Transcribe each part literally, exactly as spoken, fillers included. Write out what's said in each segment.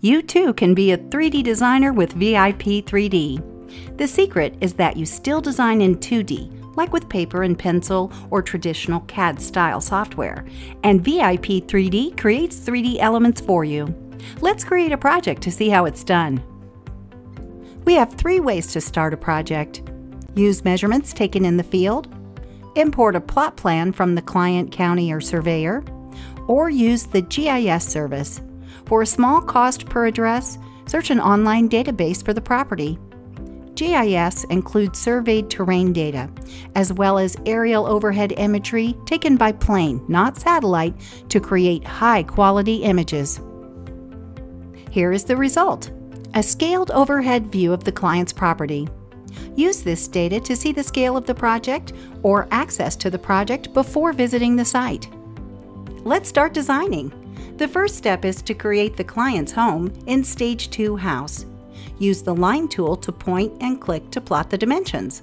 You too can be a three D designer with Vip three D. The secret is that you still design in two D, like with paper and pencil or traditional C A D style software, and Vip three D creates three D elements for you. Let's create a project to see how it's done. We have three ways to start a project. Use measurements taken in the field, import a plot plan from the client, county, or surveyor, or use the G I S service. For a small cost per address, search an online database for the property. G I S includes surveyed terrain data, as well as aerial overhead imagery taken by plane, not satellite, to create high-quality images. Here is the result: a scaled overhead view of the client's property. Use this data to see the scale of the project or access to the project before visiting the site. Let's start designing. The first step is to create the client's home in Stage two house. Use the line tool to point and click to plot the dimensions.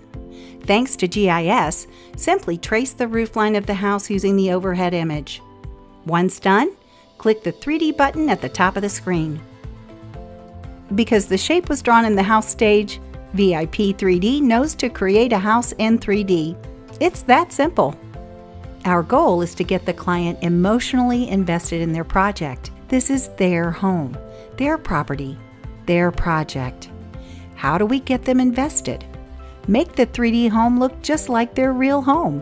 Thanks to G I S, simply trace the roofline of the house using the overhead image. Once done, click the three D button at the top of the screen. Because the shape was drawn in the house stage, Vip three D knows to create a house in three D. It's that simple. Our goal is to get the client emotionally invested in their project. This is their home, their property, their project. How do we get them invested? Make the three D home look just like their real home.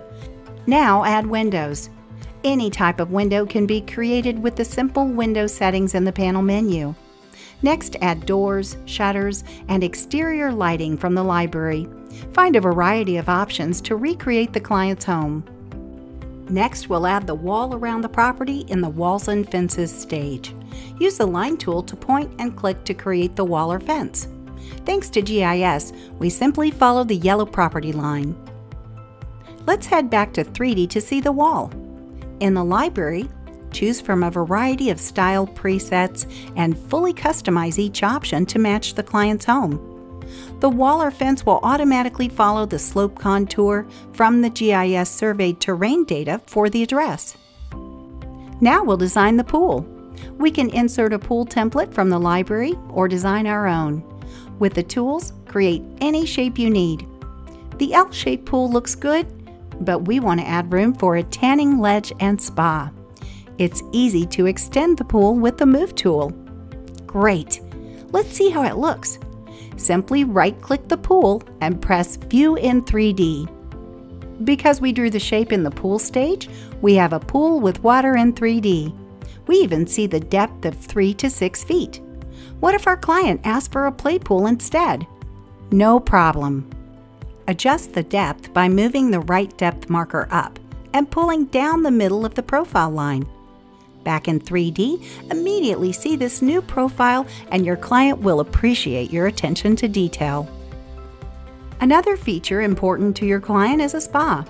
Now add windows. Any type of window can be created with the simple window settings in the panel menu. Next, add doors, shutters, and exterior lighting from the library. Find a variety of options to recreate the client's home. Next, we'll add the wall around the property in the Walls and Fences stage. Use the line tool to point and click to create the wall or fence. Thanks to G I S, we simply follow the yellow property line. Let's head back to three D to see the wall. In the library, choose from a variety of style presets and fully customize each option to match the client's home. The wall or fence will automatically follow the slope contour from the G I S surveyed terrain data for the address. Now we'll design the pool. We can insert a pool template from the library or design our own. With the tools, create any shape you need. The L-shaped pool looks good, but we want to add room for a tanning ledge and spa. It's easy to extend the pool with the Move tool. Great! Let's see how it looks. Simply right-click the pool and press View in three D. Because we drew the shape in the pool stage, we have a pool with water in three D. We even see the depth of three to six feet. What if our client asked for a play pool instead? No problem. Adjust the depth by moving the right depth marker up and pulling down the middle of the profile line. Back in three D, immediately see this new profile and your client will appreciate your attention to detail. Another feature important to your client is a spa.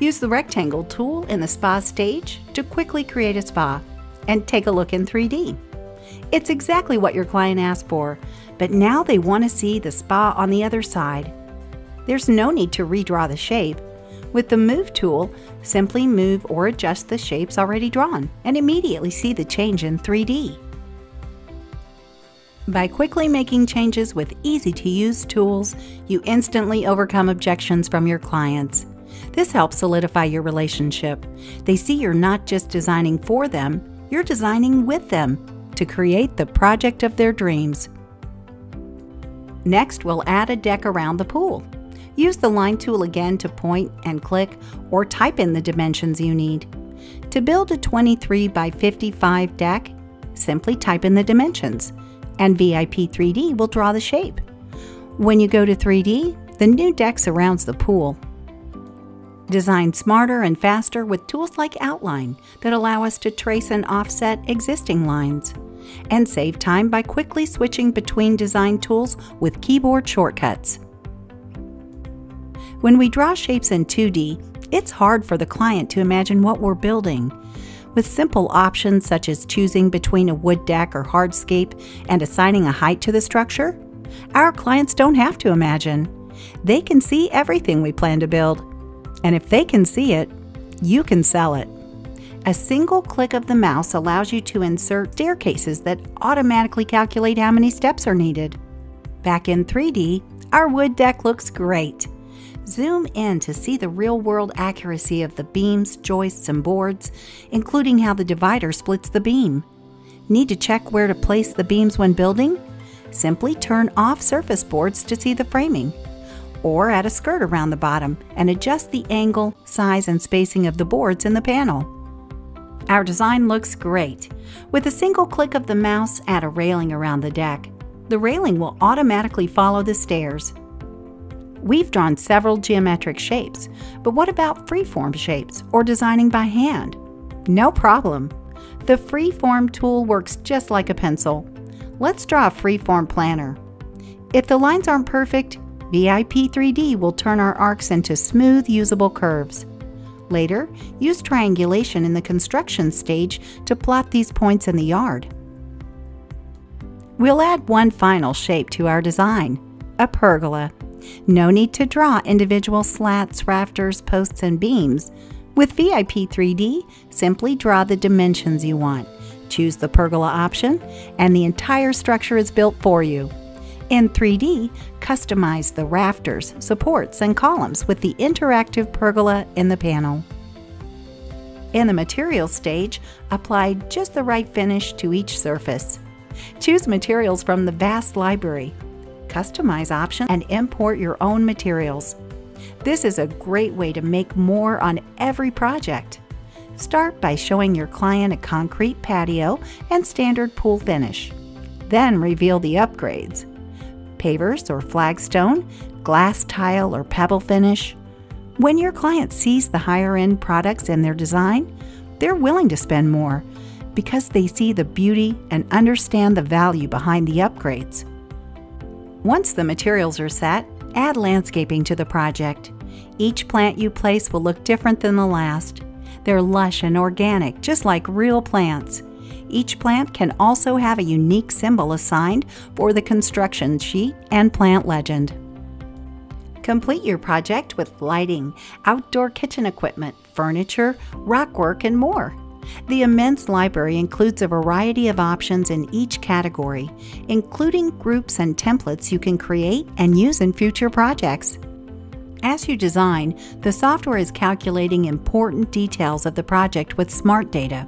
Use the rectangle tool in the spa stage to quickly create a spa and take a look in three D. It's exactly what your client asked for, but now they want to see the spa on the other side. There's no need to redraw the shape. With the Move tool, simply move or adjust the shapes already drawn and immediately see the change in three D. By quickly making changes with easy-to-use tools, you instantly overcome objections from your clients. This helps solidify your relationship. They see you're not just designing for them, you're designing with them to create the project of their dreams. Next, we'll add a deck around the pool. Use the line tool again to point and click or type in the dimensions you need. To build a twenty-three by fifty-five deck, simply type in the dimensions and Vip three D will draw the shape. When you go to three D, the new deck surrounds the pool. Design smarter and faster with tools like Outline that allow us to trace and offset existing lines, and save time by quickly switching between design tools with keyboard shortcuts. When we draw shapes in two D, it's hard for the client to imagine what we're building. With simple options such as choosing between a wood deck or hardscape and assigning a height to the structure, our clients don't have to imagine. They can see everything we plan to build. And if they can see it, you can sell it. A single click of the mouse allows you to insert staircases that automatically calculate how many steps are needed. Back in three D, our wood deck looks great. Zoom in to see the real-world accuracy of the beams, joists, and boards, including how the divider splits the beam. Need to check where to place the beams when building? Simply turn off surface boards to see the framing. Or add a skirt around the bottom and adjust the angle, size, and spacing of the boards in the panel. Our design looks great. With a single click of the mouse, add a railing around the deck. The railing will automatically follow the stairs. We've drawn several geometric shapes, but what about freeform shapes or designing by hand? No problem. The freeform tool works just like a pencil. Let's draw a freeform planner. If the lines aren't perfect, Vip three D will turn our arcs into smooth, usable curves. Later, use triangulation in the construction stage to plot these points in the yard. We'll add one final shape to our design, a pergola. No need to draw individual slats, rafters, posts, and beams. With Vip three D, simply draw the dimensions you want. Choose the pergola option, and the entire structure is built for you. In three D, customize the rafters, supports, and columns with the interactive pergola in the panel. In the material stage, apply just the right finish to each surface. Choose materials from the vast library. Customize options and import your own materials. This is a great way to make more on every project. Start by showing your client a concrete patio and standard pool finish. Then reveal the upgrades. Pavers or flagstone, glass tile or pebble finish. When your client sees the higher-end products in their design, they're willing to spend more because they see the beauty and understand the value behind the upgrades. Once the materials are set, add landscaping to the project. Each plant you place will look different than the last. They're lush and organic, just like real plants. Each plant can also have a unique symbol assigned for the construction sheet and plant legend. Complete your project with lighting, outdoor kitchen equipment, furniture, rockwork, and more. The immense library includes a variety of options in each category, including groups and templates you can create and use in future projects. As you design, the software is calculating important details of the project with smart data.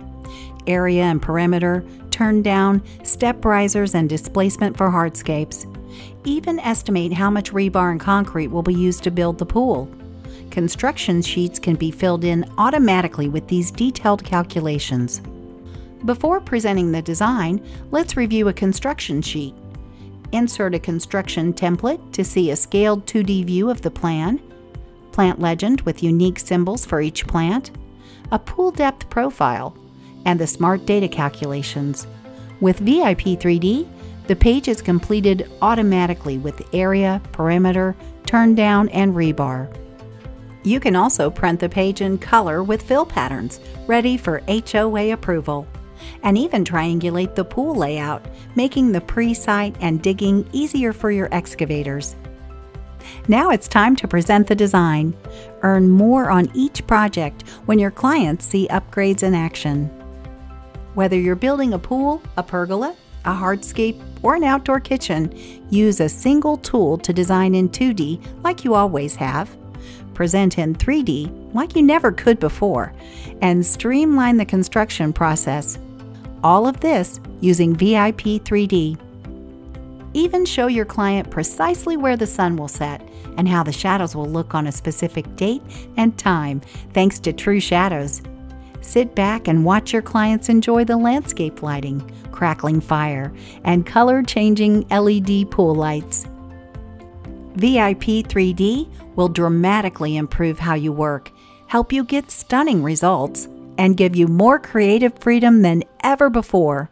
Area and perimeter, turn down, step risers, and displacement for hardscapes. Even estimate how much rebar and concrete will be used to build the pool. Construction sheets can be filled in automatically with these detailed calculations. Before presenting the design, let's review a construction sheet. Insert a construction template to see a scaled two D view of the plan, plant legend with unique symbols for each plant, a pool depth profile, and the smart data calculations. With Vip three D, the page is completed automatically with area, perimeter, turn down, and rebar. You can also print the page in color with fill patterns, ready for H O A approval, and even triangulate the pool layout, making the pre-site and digging easier for your excavators. Now it's time to present the design. Earn more on each project when your clients see upgrades in action. Whether you're building a pool, a pergola, a hardscape, or an outdoor kitchen, use a single tool to design in two D like you always have, present in three D like you never could before, and streamline the construction process. All of this using Vip three D. Even show your client precisely where the sun will set and how the shadows will look on a specific date and time, thanks to True Shadows. Sit back and watch your clients enjoy the landscape lighting, crackling fire, and color-changing L E D pool lights. Vip three D will dramatically improve how you work, help you get stunning results, and give you more creative freedom than ever before.